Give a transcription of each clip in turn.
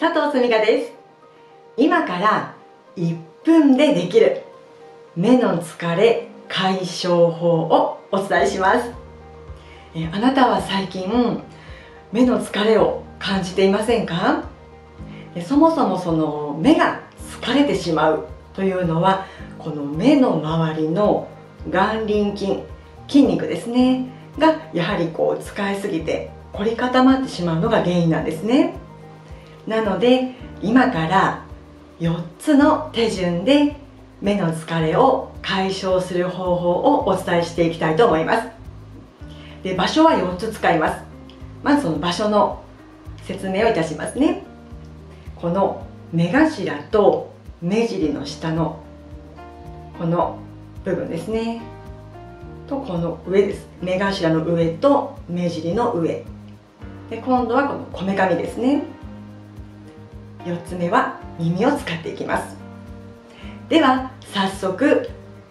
佐藤すみかです。今から1分でできる目の疲れ解消法をお伝えします。あなたは最近目の疲れを感じていませんか？そもそもその目が疲れてしまうというのは、この目の周りの眼輪筋、筋肉ですねがやはりこう使いすぎて凝り固まってしまうのが原因なんですね。なので今から4つの手順で目の疲れを解消する方法をお伝えしていきたいと思います。で、場所は4つ使います。まずその場所の説明をいたしますね。この目頭と目尻の下のこの部分ですねと、この上です。目頭の上と目尻の上で、今度はこのこめかみですね。4つ目は耳を使っていきます。では早速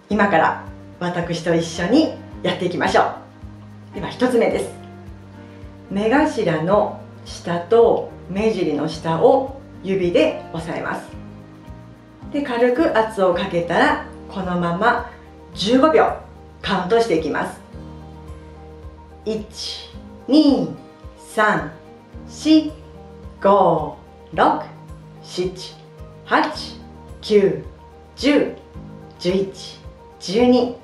今から私と一緒にやっていきましょう。では1つ目です。目頭の下と目尻の下を指で押さえます。で、軽く圧をかけたらこのまま15秒カウントしていきます。1、2、3、4、5、6、7、8、9、10、11、12、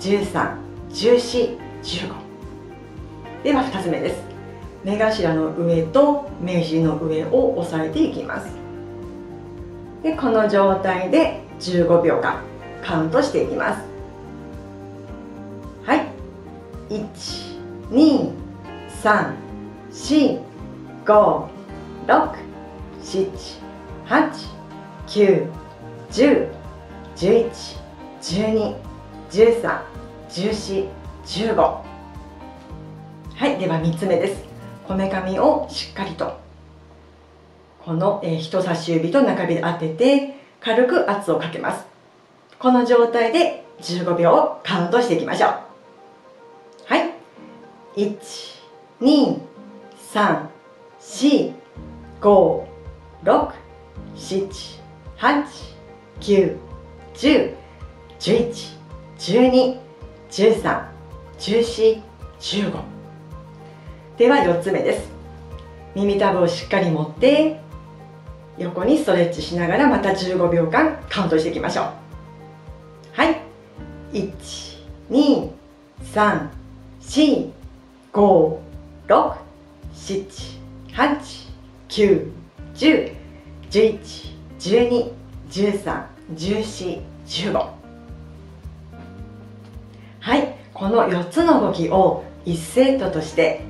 13、14、15。では2つ目です。目頭の上と目尻の上を押さえていきます。で、この状態で15秒間カウントしていきます。1、2、3、4、5、6、7、8、9、10、11、12、13、14、15。はい、では3つ目です。こめかみをしっかりとこの人差し指と中指で当てて軽く圧をかけます。この状態で15秒をカウントしていきましょう。1、2、3、4、5、6、7、8、9、10、11、12、13、14、15。では4つ目です。耳たぶをしっかり持って横にストレッチしながらまた15秒間カウントしていきましょう。1、2、3、4、5、6、7、8、9、10、11、12、13、14、15。はい、この4つの動きを1セットとして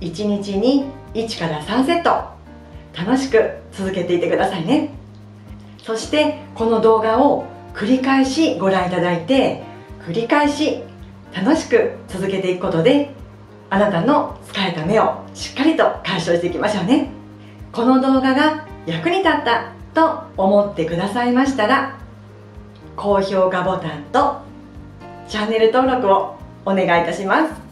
1日に1から3セット楽しく続けていてくださいね。そしてこの動画を繰り返しご覧いただいて、繰り返し楽しく続けていくことであなたの疲れた目をしっかりと解消していきましょうね。この動画が役に立ったと思ってくださいましたら、高評価ボタンとチャンネル登録をお願いいたします。